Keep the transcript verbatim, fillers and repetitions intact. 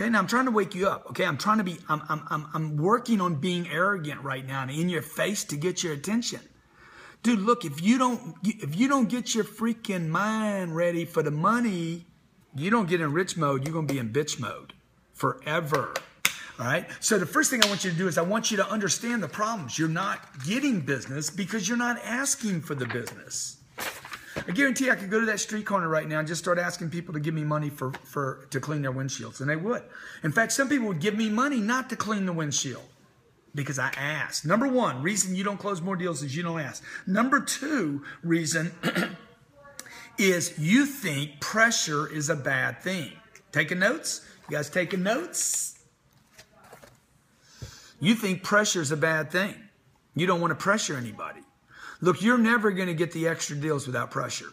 Okay, now I'm trying to wake you up. Okay, I'm trying to be, I'm, I'm, I'm, I'm working on being arrogant right now and in your face to get your attention. Dude, look, if you don't, if you don't get your freaking mind ready for the money, you don't get in rich mode, you're going to be in bitch mode forever. All right, so the first thing I want you to do is I want you to understand the problems. You're not getting business because you're not asking for the business. I guarantee I could go to that street corner right now and just start asking people to give me money for, for to clean their windshields, and they would. In fact, some people would give me money not to clean the windshield because I asked. Number one, reason you don't close more deals is you don't ask. Number two reason is you think pressure is a bad thing. Taking notes? You guys taking notes? You think pressure is a bad thing. You don't want to pressure anybody. Look, you're never going to get the extra deals without pressure.